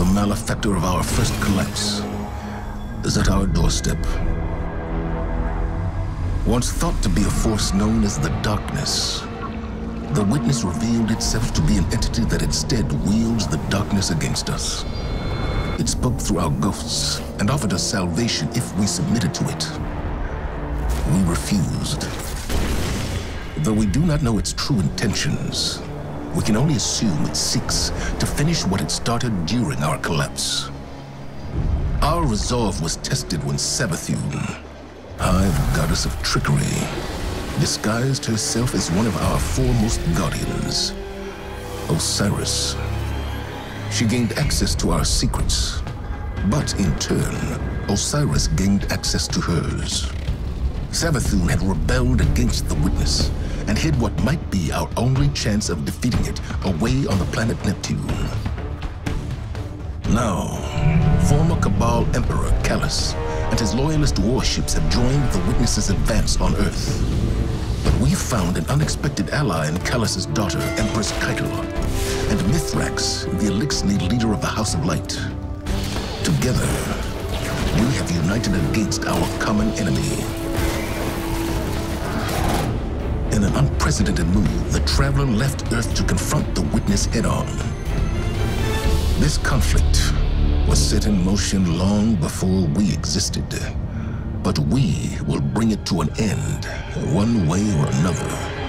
The malefactor of our first collapse is at our doorstep. Once thought to be a force known as the Darkness, the Witness revealed itself to be an entity that instead wields the darkness against us. It spoke through our ghosts and offered us salvation if we submitted to it. We refused. Though we do not know its true intentions, we can only assume it seeks to finish what it started during our collapse. Our resolve was tested when Savathune, Hive goddess of trickery, disguised herself as one of our foremost guardians, Osiris. She gained access to our secrets, but in turn, Osiris gained access to hers. Savathune had rebelled against the Witness and hid what might be our only chance of defeating it away on the planet Neptune. Now, former Cabal Emperor Kallus and his loyalist warships have joined the Witness's advance on Earth. But we found an unexpected ally in Kallus's daughter, Empress Keitel, and Mithrax, the Elixni leader of the House of Light. Together, we have united against our common enemy. In an unprecedented move, the Traveler left Earth to confront the Witness head-on. This conflict was set in motion long before we existed, but we will bring it to an end, one way or another.